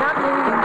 nothing.